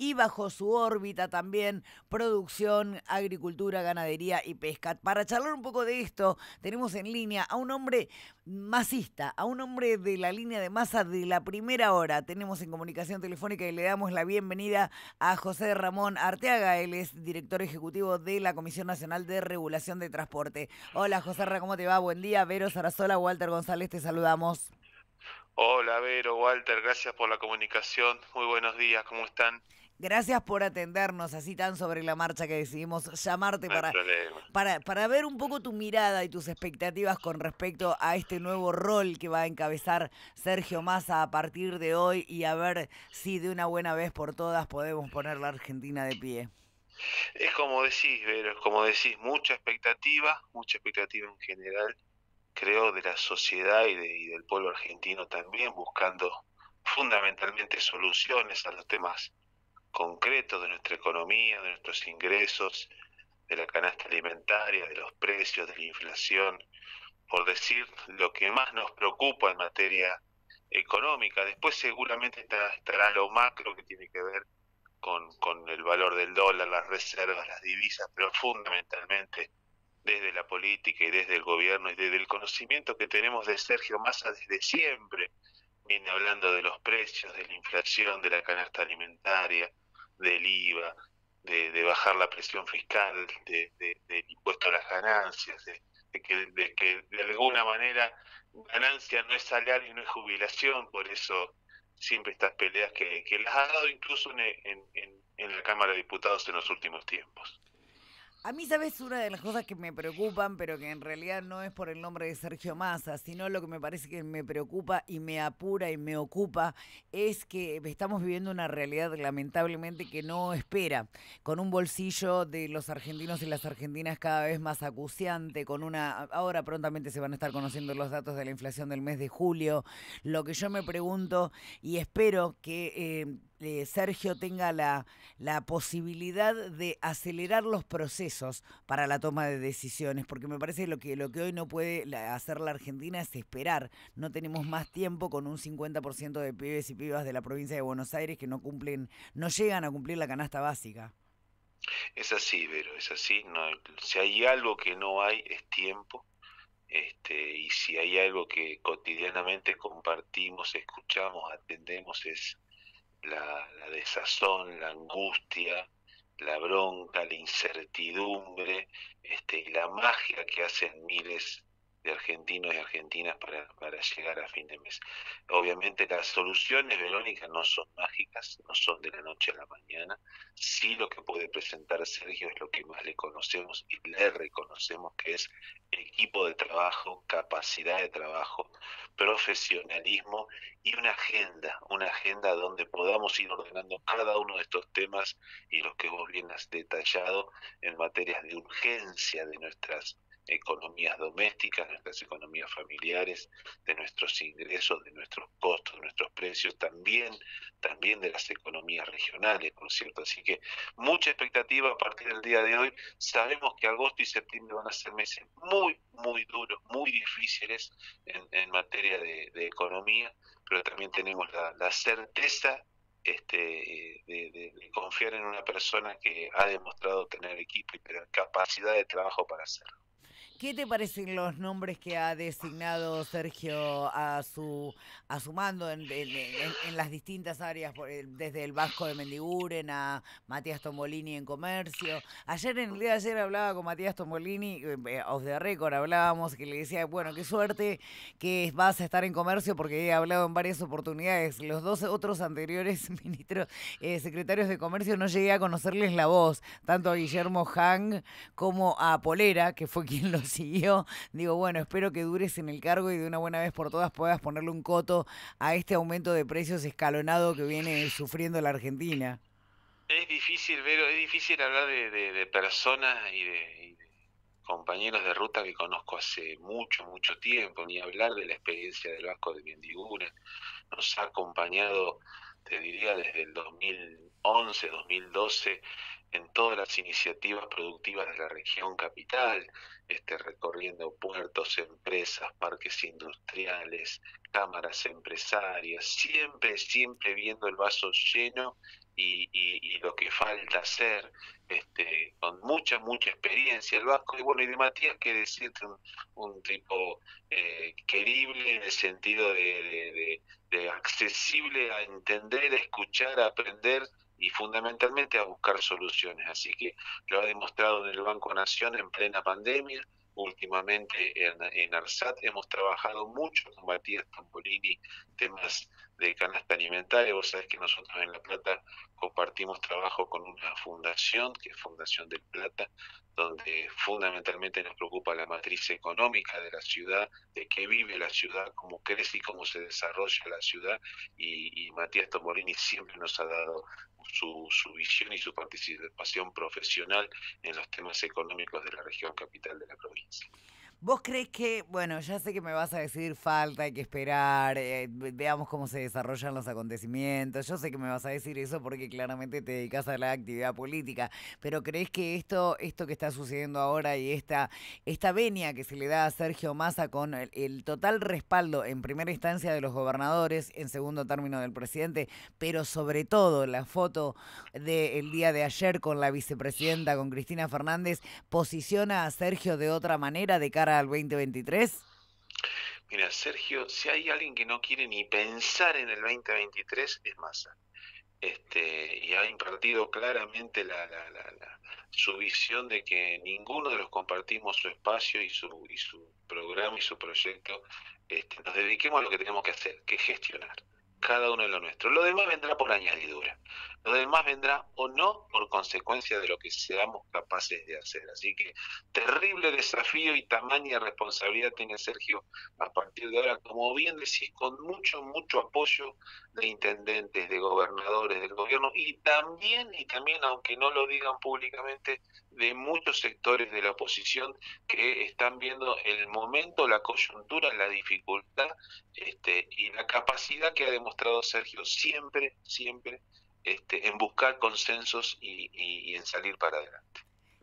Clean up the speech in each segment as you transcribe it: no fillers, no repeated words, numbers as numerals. y bajo su órbita también producción, agricultura, ganadería y pesca. Para charlar un poco de esto, tenemos en línea a un hombre masista, a un hombre de la línea de masa de la primera hora. Tenemos en comunicación telefónica y le damos la bienvenida a José Ramón Arteaga. Él es director ejecutivo de la Comisión Nacional de Regulación de Transporte. Hola, José Ramón, ¿cómo te va? Buen día. Vero Sarasola, Walter González, te saludamos. Hola, Vero, Walter, gracias por la comunicación. Muy buenos días, ¿cómo están? Gracias por atendernos así tan sobre la marcha que decidimos llamarte para ver un poco tu mirada y tus expectativas con respecto a este nuevo rol que va a encabezar Sergio Massa a partir de hoy y a ver si de una buena vez por todas podemos poner la Argentina de pie. Es como decís, Vero, es como decís, mucha expectativa en general, creo, de la sociedad y del pueblo argentino también, buscando fundamentalmente soluciones a los temas concretos de nuestra economía, de nuestros ingresos, de la canasta alimentaria, de los precios, de la inflación, por decir lo que más nos preocupa en materia económica. Después seguramente estará lo macro que tiene que ver con el valor del dólar, las reservas, las divisas, pero fundamentalmente desde la política y desde el gobierno y desde el conocimiento que tenemos de Sergio Massa desde siempre, viene hablando de los precios, de la inflación, de la canasta alimentaria, del IVA, de bajar la presión fiscal, del impuesto a las ganancias, de que de alguna manera ganancia no es salario, no es jubilación, por eso siempre estas peleas que las ha dado incluso en la Cámara de Diputados en los últimos tiempos. A mí, ¿sabes? Una de las cosas que me preocupan, pero que en realidad no es por el nombre de Sergio Massa, sino lo que me parece que me preocupa y me apura y me ocupa, es que estamos viviendo una realidad lamentablemente que no espera, con un bolsillo de los argentinos y las argentinas cada vez más acuciante, con una... Ahora prontamente se van a estar conociendo los datos de la inflación del mes de julio. Lo que yo me pregunto y espero que... Sergio tenga la posibilidad de acelerar los procesos para la toma de decisiones, porque me parece lo que hoy no puede hacer la Argentina es esperar. No tenemos más tiempo con un 50% de pibes y pibas de la provincia de Buenos Aires que no llegan a cumplir la canasta básica. Es así, Vero, es así. No, si hay algo que no hay es tiempo, y si hay algo que cotidianamente compartimos, escuchamos, atendemos es la desazón, la angustia, la bronca, la incertidumbre, y la magia que hacen miles de argentinos y argentinas para llegar a fin de mes. Obviamente las soluciones, Verónica, no son mágicas, no son de la noche a la mañana. Sí, lo que puede presentar Sergio es lo que más le conocemos y le reconocemos, que es equipo de trabajo, capacidad de trabajo, profesionalismo y una agenda donde podamos ir ordenando cada uno de estos temas y los que vos bien has detallado en materias de urgencia de nuestras economías domésticas, nuestras economías familiares, de nuestros ingresos, de nuestros costos, de nuestros precios, también de las economías regionales, por cierto. Así que mucha expectativa a partir del día de hoy. Sabemos que agosto y septiembre van a ser meses muy, muy duros, muy difíciles en materia de economía, pero también tenemos la certeza de confiar en una persona que ha demostrado tener equipo y tener capacidad de trabajo para hacerlo. ¿Qué te parecen los nombres que ha designado Sergio a su mando en las distintas áreas, desde el Vasco de Mendiguren a Matías Tombolini en comercio? Ayer, en el día de ayer, hablaba con Matías Tombolini, off the record hablábamos, que le decía, bueno, qué suerte que vas a estar en comercio, porque he hablado en varias oportunidades. Los dos otros anteriores ministros, secretarios de comercio, no llegué a conocerles la voz, tanto a Guillermo Hang como a Polera, que fue quien los siguió. Digo, bueno, espero que dures en el cargo y de una buena vez por todas puedas ponerle un coto a este aumento de precios escalonado que viene sufriendo la Argentina. Es difícil, Vero, es difícil hablar de personas y de compañeros de ruta que conozco hace mucho, mucho tiempo, ni hablar de la experiencia del Vasco de Mendiguren. Nos ha acompañado, te diría, desde el 2011, 2012, en todas las iniciativas productivas de la región capital, recorriendo puertos, empresas, parques industriales, cámaras empresarias, siempre viendo el vaso lleno y lo que falta hacer, con mucha experiencia el Vasco. Y bueno, y de Matías, que decirte, un tipo querible en el sentido de accesible a entender, a escuchar, a aprender y fundamentalmente a buscar soluciones. Así que lo ha demostrado en el Banco Nación en plena pandemia. Últimamente en ARSAT hemos trabajado mucho con Matías Tombolini temas de canasta alimentaria. Vos sabés que nosotros en La Plata compartimos trabajo con una fundación, que es Fundación del Plata, donde fundamentalmente nos preocupa la matriz económica de la ciudad, de qué vive la ciudad, cómo crece y cómo se desarrolla la ciudad, y Matías Tombolini siempre nos ha dado su visión y su participación profesional en los temas económicos de la región capital de la provincia. ¿Vos crees que, bueno, ya sé que me vas a decir falta, hay que esperar, veamos cómo se desarrollan los acontecimientos, yo sé que me vas a decir eso porque claramente te dedicas a la actividad política, pero crees que esto que está sucediendo ahora y esta venia que se le da a Sergio Massa con el total respaldo en primera instancia de los gobernadores, en segundo término del presidente, pero sobre todo la foto del día de ayer con la vicepresidenta, con Cristina Fernández, posiciona a Sergio de otra manera de cara al 2023? Mira, Sergio, si hay alguien que no quiere ni pensar en el 2023 es Massa. Y ha impartido claramente su visión de que ninguno de los compartimos su espacio y su programa y su proyecto. Nos dediquemos a lo que tenemos que hacer, que es gestionar. Cada uno de lo nuestro. Lo demás vendrá por añadidura. Lo demás vendrá o no por consecuencia de lo que seamos capaces de hacer. Así que terrible desafío y tamaña responsabilidad tiene Sergio a partir de ahora, como bien decís, con mucho apoyo de intendentes, de gobernadores, del gobierno y también, aunque no lo digan públicamente, de muchos sectores de la oposición que están viendo el momento, la coyuntura, la dificultad y la capacidad que ha demostrado Sergio siempre en buscar consensos y en salir para adelante.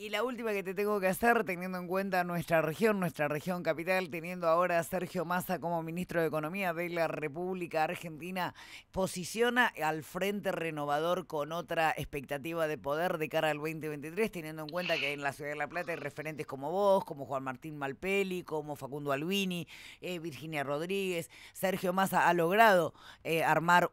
Y la última que te tengo que hacer, teniendo en cuenta nuestra región capital, teniendo ahora a Sergio Massa como ministro de Economía de la República Argentina, posiciona al Frente Renovador con otra expectativa de poder de cara al 2023, teniendo en cuenta que en la ciudad de La Plata hay referentes como vos, como Juan Martín Malpeli, como Facundo Albini, Virginia Rodríguez. Sergio Massa ha logrado armar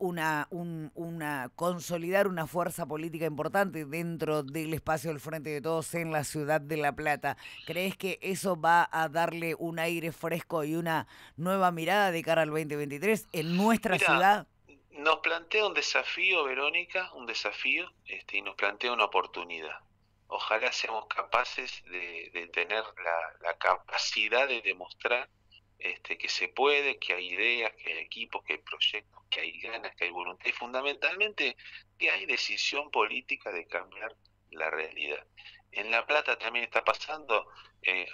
consolidar una fuerza política importante dentro del espacio del Frente de Todos en la ciudad de La Plata. ¿Crees que eso va a darle un aire fresco y una nueva mirada de cara al 2023 en nuestra ciudad? Nos plantea un desafío, Verónica, y nos plantea una oportunidad. Ojalá seamos capaces de tener la capacidad de demostrar que se puede, que hay ideas, que hay equipos, que hay proyectos, que hay ganas, que hay voluntad y fundamentalmente que hay decisión política de cambiar la realidad. En La Plata también está pasando,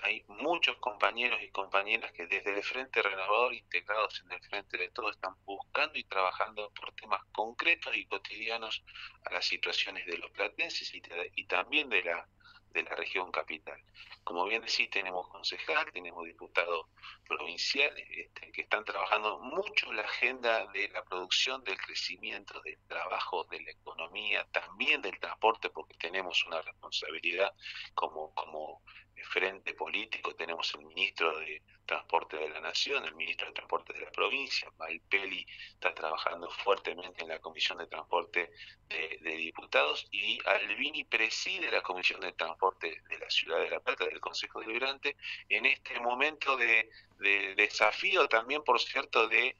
hay muchos compañeros y compañeras que desde el Frente Renovador, integrados en el Frente de Todos, están buscando y trabajando por temas concretos y cotidianos a las situaciones de los platenses y también de la región capital. Como bien decís, tenemos concejal, tenemos diputados provinciales que están trabajando mucho la agenda de la producción, del crecimiento, del trabajo, de la economía, también del transporte, porque tenemos una responsabilidad como frente político. Tenemos el ministro de Transporte de la Nación, el ministro de Transporte de la provincia, Malpeli está trabajando fuertemente en la Comisión de Transporte de Diputados y Albini preside la Comisión de Transporte de la Ciudad de La Plata, del Consejo Deliberante, en este momento de desafío también, por cierto, de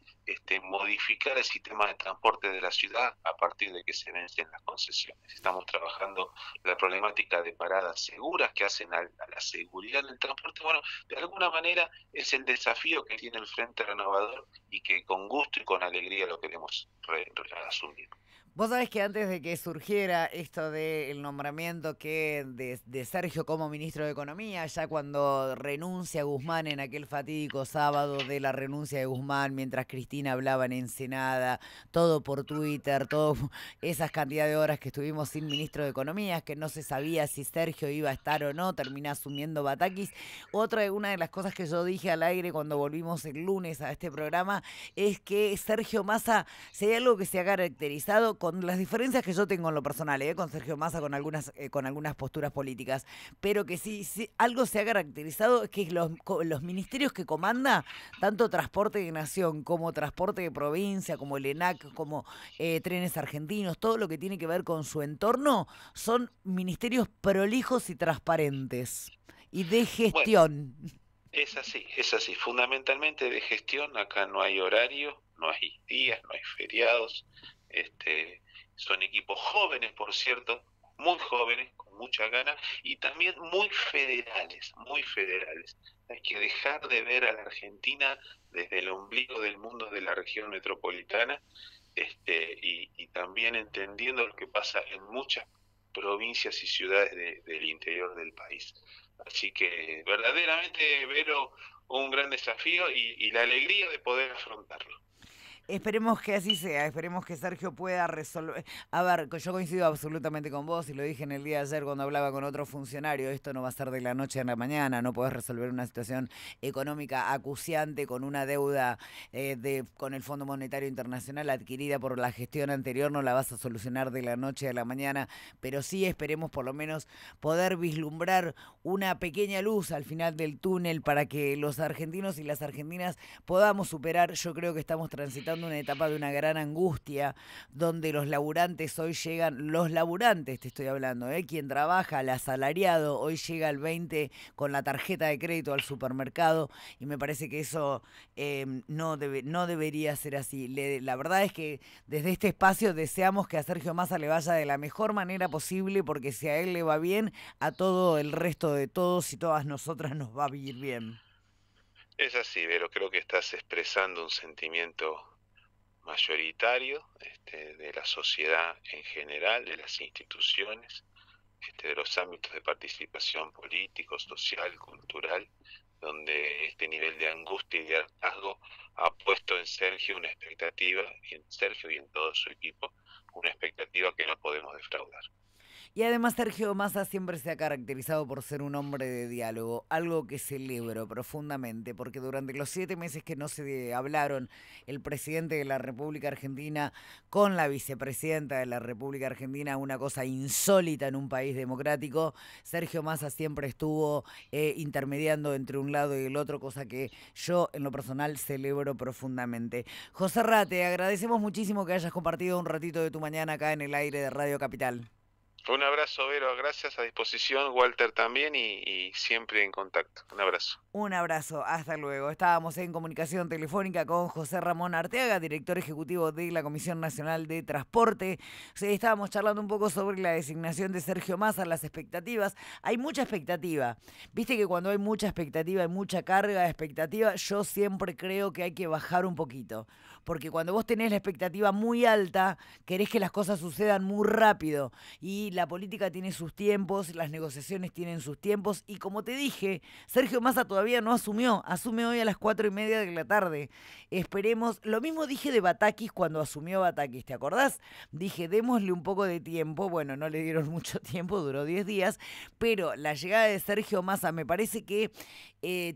modificar el sistema de transporte de la ciudad a partir de que se vencen las concesiones. Estamos trabajando la problemática de paradas seguras que hacen a la seguridad en el transporte. Bueno, de alguna manera es el desafío que tiene el Frente Renovador y que con gusto y con alegría lo queremos asumir. Vos sabés que antes de que surgiera esto del nombramiento de Sergio como ministro de Economía, ya cuando renuncia Guzmán en aquel fatídico sábado de la renuncia de Guzmán, mientras Cristina hablaba en Ensenada, todo por Twitter, todas esas cantidades de horas que estuvimos sin ministro de Economía, que no se sabía si Sergio iba a estar o no, termina asumiendo Batakis. Una de las cosas que yo dije al aire cuando volvimos el lunes a este programa es que Sergio Massa, si hay algo que se ha caracterizado, con las diferencias que yo tengo en lo personal, con Sergio Massa, con algunas posturas políticas, pero que sí algo se ha caracterizado es que los ministerios que comanda, tanto Transporte de Nación como Transporte de Provincia, como el ENAC, como Trenes Argentinos, todo lo que tiene que ver con su entorno, son ministerios prolijos y transparentes y de gestión. Bueno, es así, fundamentalmente de gestión. Acá no hay horario, no hay días, no hay feriados. Son equipos jóvenes, por cierto, muy jóvenes, con mucha ganas, y también muy federales, muy federales. Hay que dejar de ver a la Argentina desde el ombligo del mundo de la región metropolitana, y también entendiendo lo que pasa en muchas provincias y ciudades del interior del país. Así que verdaderamente, Vero, un gran desafío y la alegría de poder afrontarlo. Esperemos que así sea, esperemos que Sergio pueda resolver. A ver, yo coincido absolutamente con vos y lo dije en el día de ayer cuando hablaba con otro funcionario, esto no va a ser de la noche a la mañana, no podés resolver una situación económica acuciante con una deuda con el Fondo Monetario Internacional adquirida por la gestión anterior, no la vas a solucionar de la noche a la mañana, pero sí esperemos por lo menos poder vislumbrar una pequeña luz al final del túnel para que los argentinos y las argentinas podamos superar. Yo creo que estamos transitando una etapa de una gran angustia donde los laburantes hoy llegan, los laburantes te estoy hablando, quien trabaja, el asalariado, hoy llega al 20 con la tarjeta de crédito al supermercado y me parece que eso no debería ser así. La verdad es que desde este espacio deseamos que a Sergio Massa le vaya de la mejor manera posible, porque si a él le va bien, a todo el resto de todos y todas nosotras nos va a ir bien. Es así, Vero, creo que estás expresando un sentimiento mayoritario de la sociedad en general, de las instituciones, de los ámbitos de participación político, social, cultural, donde este nivel de angustia y de hartazgo ha puesto en Sergio una expectativa, en Sergio y en todo su equipo, una expectativa que no podemos defraudar. Y además Sergio Massa siempre se ha caracterizado por ser un hombre de diálogo, algo que celebro profundamente, porque durante los 7 meses que no se hablaron el presidente de la República Argentina con la vicepresidenta de la República Argentina, una cosa insólita en un país democrático, Sergio Massa siempre estuvo intermediando entre un lado y el otro, cosa que yo en lo personal celebro profundamente. José Ramón, te agradecemos muchísimo que hayas compartido un ratito de tu mañana acá en el aire de Radio Capital. Un abrazo, Vero, gracias, a disposición, Walter también, y siempre en contacto. Un abrazo. Un abrazo, hasta luego. Estábamos en comunicación telefónica con José Ramón Arteaga, director ejecutivo de la Comisión Nacional de Transporte. Estábamos charlando un poco sobre la designación de Sergio Massa, las expectativas. Hay mucha expectativa. Viste que cuando hay mucha expectativa, hay mucha carga de expectativa, yo siempre creo que hay que bajar un poquito. Porque cuando vos tenés la expectativa muy alta, querés que las cosas sucedan muy rápido. Y la política tiene sus tiempos, las negociaciones tienen sus tiempos, y como te dije, Sergio Massa todavía no asumió, asume hoy a las 4:30 de la tarde. Esperemos, lo mismo dije de Batakis cuando asumió Batakis, ¿te acordás? Dije, démosle un poco de tiempo, bueno, no le dieron mucho tiempo, duró 10 días, pero la llegada de Sergio Massa me parece que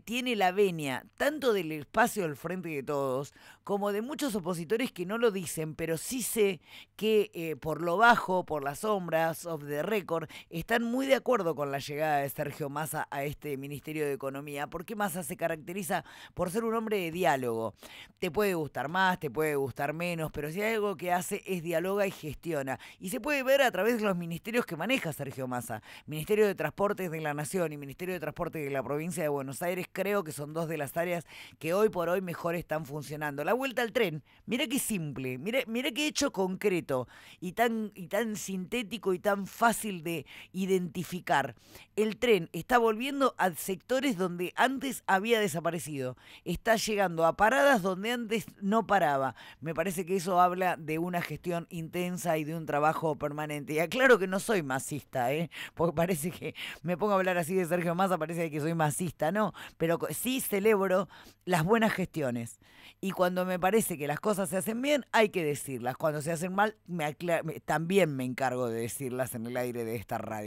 tiene la venia tanto del espacio del Frente de Todos como de muchos opositores que no lo dicen, pero sí sé que por lo bajo, por las sombras, of the record, están muy de acuerdo con la llegada de Sergio Massa a este Ministerio de Economía, porque Massa se caracteriza por ser un hombre de diálogo. Te puede gustar más, te puede gustar menos, pero si hay algo que hace es dialoga y gestiona. Y se puede ver a través de los ministerios que maneja Sergio Massa. Ministerio de Transportes de la Nación y Ministerio de Transporte de la Provincia de Buenos Aires, creo que son dos de las áreas que hoy por hoy mejor están funcionando. La vuelta al tren, mira qué simple, mira qué hecho concreto y tan sintético y tan fácil de identificar. El tren está volviendo a sectores donde antes había desaparecido. Está llegando a paradas donde antes no paraba. Me parece que eso habla de una gestión intensa y de un trabajo permanente. Y aclaro que no soy masista, porque parece que me pongo a hablar así de Sergio Massa, parece que soy masista, no. Pero sí celebro las buenas gestiones. Y cuando me parece que las cosas se hacen bien, hay que decirlas. Cuando se hacen mal, también me encargo de decirlas en el aire de esta radio.